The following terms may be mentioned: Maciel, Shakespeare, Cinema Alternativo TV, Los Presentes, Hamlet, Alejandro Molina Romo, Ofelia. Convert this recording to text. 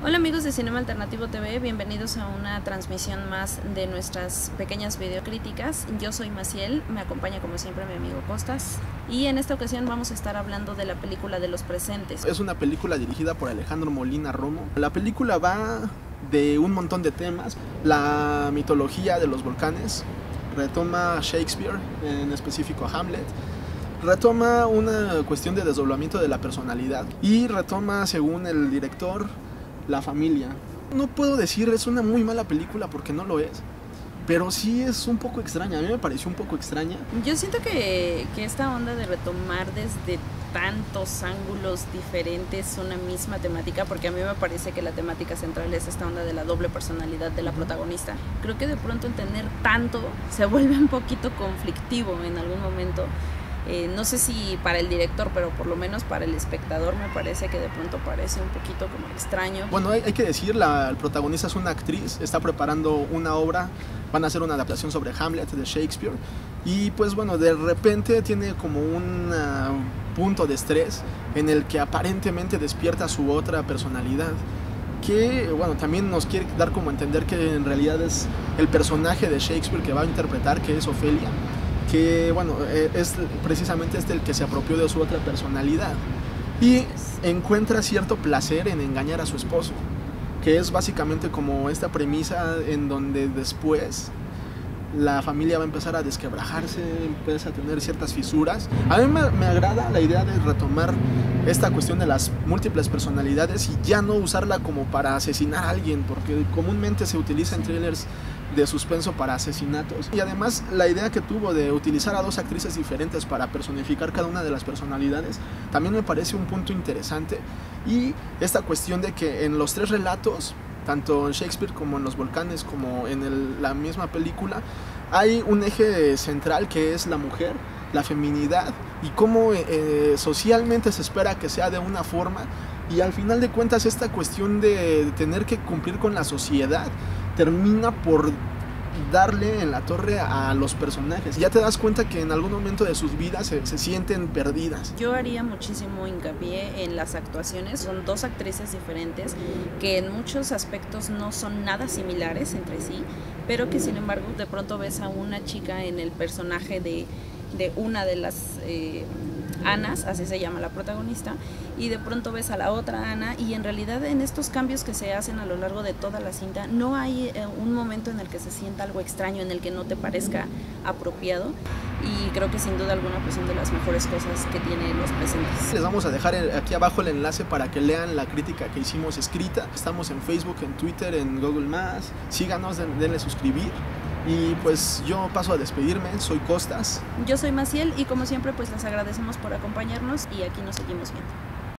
Hola amigos de Cinema Alternativo TV, bienvenidos a una transmisión más de nuestras pequeñas videocríticas. Yo soy Maciel, me acompaña como siempre mi amigo Costas y en esta ocasión vamos a estar hablando de la película de Los Presentes. Es una película dirigida por Alejandro Molina Romo. La película va de un montón de temas, la mitología de los volcanes, retoma a Shakespeare, en específico a Hamlet, retoma una cuestión de desdoblamiento de la personalidad y retoma, según el director, la familia. No puedo decir es una muy mala película porque no lo es, pero sí es un poco extraña, a mí me pareció un poco extraña. Yo siento que esta onda de retomar desde tantos ángulos diferentes una misma temática, porque a mí me parece que la temática central es esta onda de la doble personalidad de la protagonista. Creo que de pronto entender tanto se vuelve un poquito conflictivo en algún momento. No sé si para el director, pero por lo menos para el espectador me parece que de pronto parece un poquito como extraño. Bueno, hay que decir, el protagonista es una actriz, está preparando una obra, van a hacer una adaptación sobre Hamlet de Shakespeare y pues bueno, de repente tiene como un punto de estrés en el que aparentemente despierta su otra personalidad, que bueno, también nos quiere dar como a entender que en realidad es el personaje de Shakespeare que va a interpretar, que es Ofelia, que bueno, es precisamente el que se apropió de su otra personalidad y encuentra cierto placer en engañar a su esposo, que es básicamente como esta premisa en donde después la familia va a empezar a desquebrajarse, empieza a tener ciertas fisuras. A mí me agrada la idea de retomar esta cuestión de las múltiples personalidades y ya no usarla como para asesinar a alguien, porque comúnmente se utiliza en thrillers de suspenso para asesinatos. Y además la idea que tuvo de utilizar a dos actrices diferentes para personificar cada una de las personalidades también me parece un punto interesante, y esta cuestión de que en los tres relatos, tanto en Shakespeare como en los volcanes como en la misma película, hay un eje central que es la mujer, la feminidad y cómo socialmente se espera que sea de una forma, y al final de cuentas esta cuestión de tener que cumplir con la sociedad termina por darle en la torre a los personajes. Ya te das cuenta que en algún momento de sus vidas se sienten perdidas. Yo haría muchísimo hincapié en las actuaciones. Son dos actrices diferentes que en muchos aspectos no son nada similares entre sí, pero que sin embargo de pronto ves a una chica en el personaje de una de las Anas, así se llama la protagonista, y de pronto ves a la otra Ana, y en realidad en estos cambios que se hacen a lo largo de toda la cinta no hay un momento en el que se sienta algo extraño, en el que no te parezca apropiado, y creo que sin duda alguna pues son de las mejores cosas que tiene Los Presentes. Les vamos a dejar aquí abajo el enlace para que lean la crítica que hicimos escrita. Estamos en Facebook, en Twitter, en Google+, síganos, denle suscribir. Y pues yo paso a despedirme, soy Costas. Yo soy Maciel y como siempre pues les agradecemos por acompañarnos y aquí nos seguimos viendo.